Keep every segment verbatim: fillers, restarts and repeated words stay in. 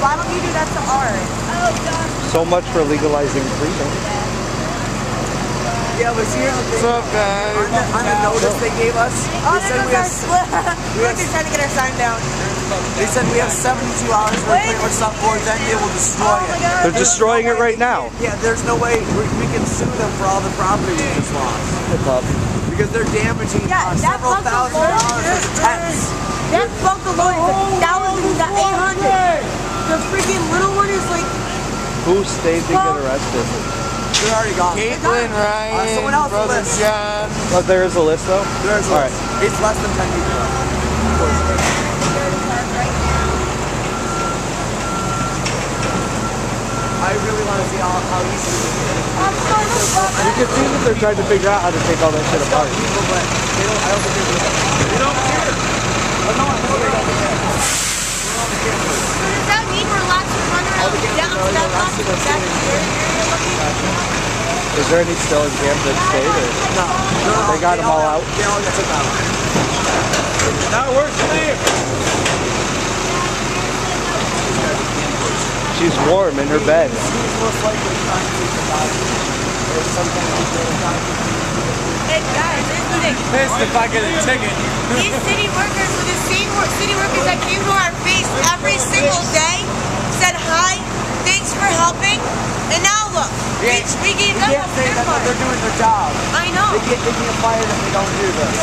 Why don't you do that to art? Oh, God. So much for legalizing freedom. Yeah, but see, what's up, guys? On the, on the notice they gave us, oh, they said we have. We were trying to get our sign down. They said we have seventy-two hours to pretty much stop for it, then they will destroy oh it. They're there's destroying no it right now. Yeah, there's no way we, we can sue them for all the property we just lost. Because they're damaging yeah, us several thousand dollars worth of tents. That bunk alone is a thousand to eight hundred. The freaking little one is like... Who stayed to get arrested? They're already gone. Caitlin, Ryan, uh, someone else brother list. John. Oh, there is a list though? There is a all list. Right. It's less than ten people. I really want to see all, how easy it is. You can see that they're trying to figure out how to take all that shit apart. People, but they don't, I don't think they do. They don't care. I don't know they don't care. We're on the campus. So does that mean we're allowed to run around down to that block to the back area? Is there any still in camp that stayed? Or? No. They got them all out? They all got took out. That works for me. She's warm in her bed. She's most likely trying to survive. There's something else they're trying to do. Hey guys, isn't it pissed if I get a ticket? These city workers were the same city workers that came to our feast every single day, said hi, thanks for helping, and now look, yeah, we gave them a fair that part. They're doing their job. I know. They get, they get fired if they don't do this.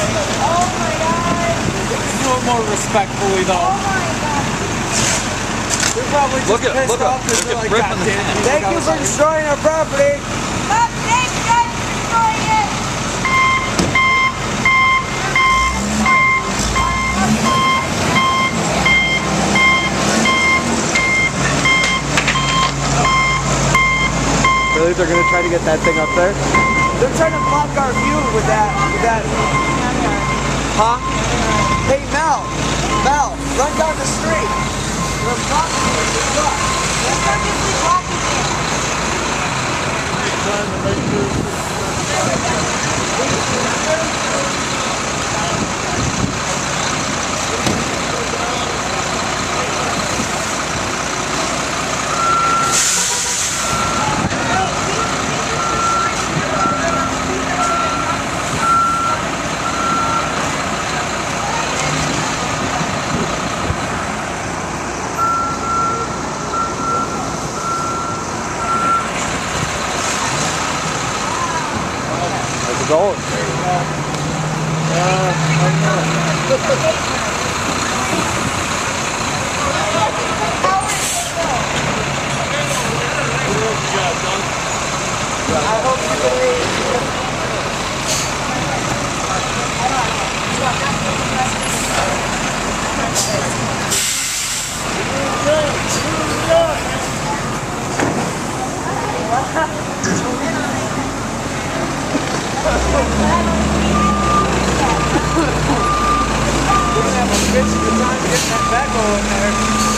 Oh my God. Do it more respectfully though. Oh my God. They're probably just look at, pissed look off because they're like, God damn it. Thank you for destroying our property. Mom, thank you guys for destroying it. Really? They're going to try to get that thing up there? They're trying to block our view with that. With that. Huh? Hey, Mel. Mel, run down the street. They're blocking me, they're blocked. They're purposely blocking me. Going. Uh, I hope you we're going to have a bitch of a time getting that backhoe in there.